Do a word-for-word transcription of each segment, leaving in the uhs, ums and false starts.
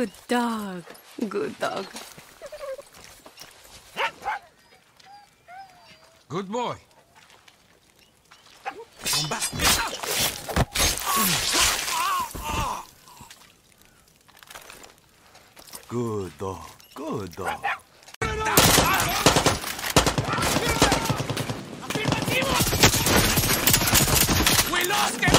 Good dog. Good dog. Good boy. Come back. Good dog. Good dog. We lost him.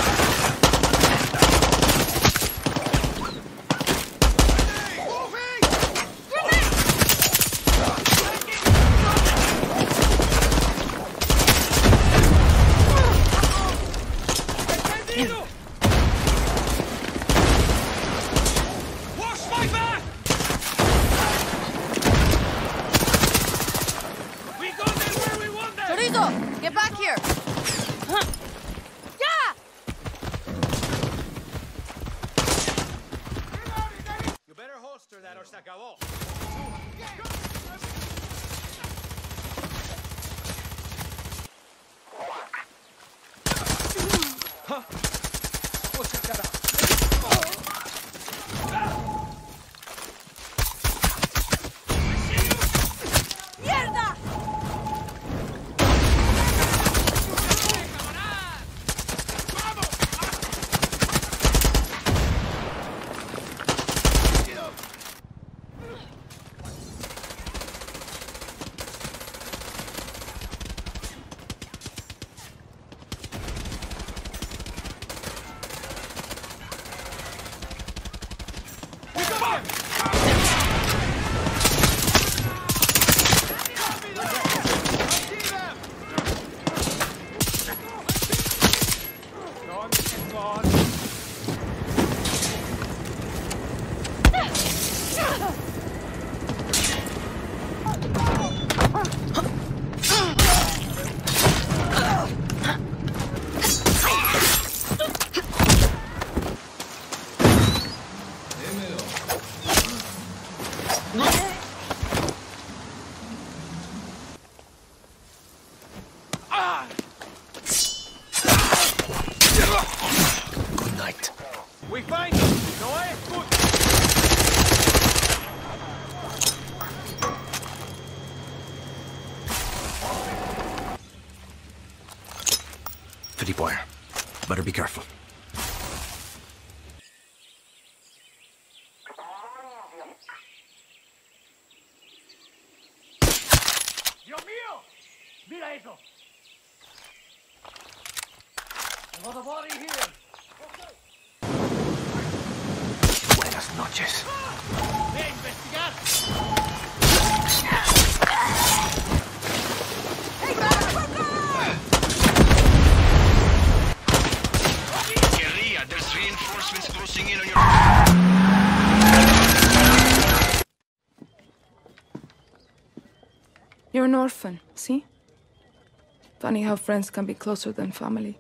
Better be careful. Dios mío! Mira eso! Another body here! Buenas noches. Ve a investigar! Hey, guys! Reinforcements closing in on your... You're an orphan, see? Funny how friends can be closer than family.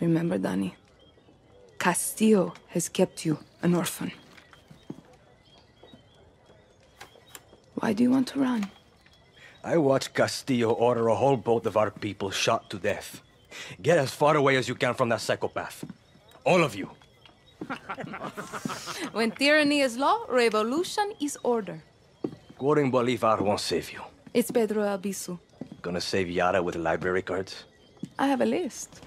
Remember, Dani, Castillo has kept you an orphan. Why do you want to run? I watched Castillo order a whole boat of our people shot to death. Get as far away as you can from that psychopath. All of you. When tyranny is law, revolution is order. Quoting Bolivar won't save you. It's Pedro Alviso. Gonna save Yara with library cards? I have a list.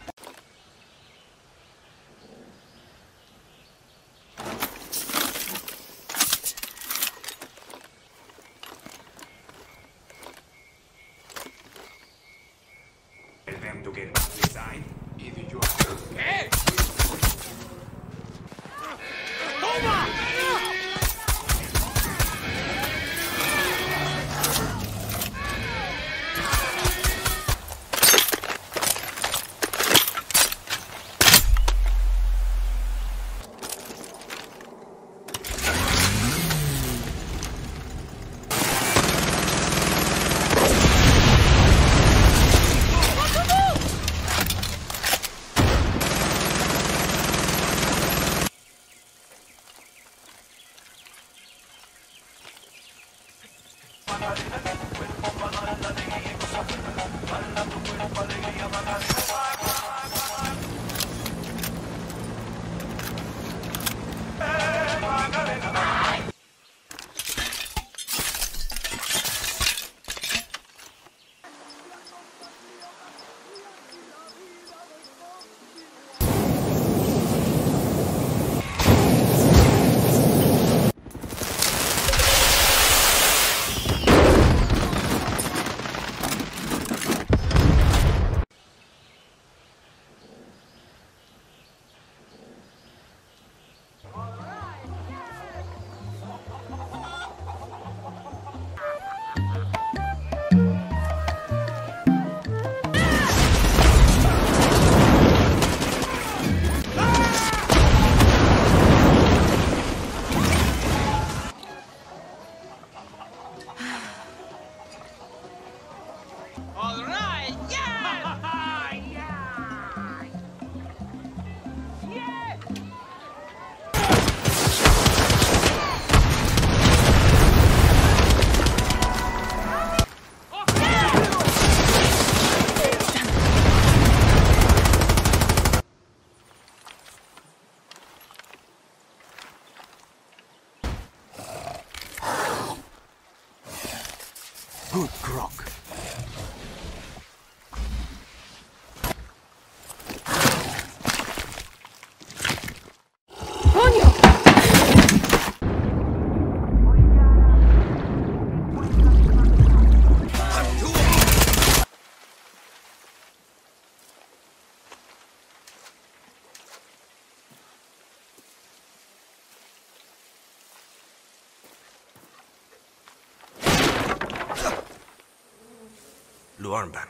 Blue armband.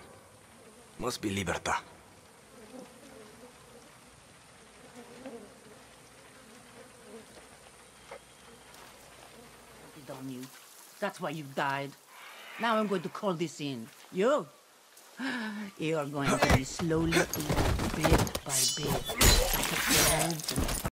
Must be Libertad. On you. That's why you died. Now I'm going to call this in. You? You're going to be slowly eaten bit by bit. Like a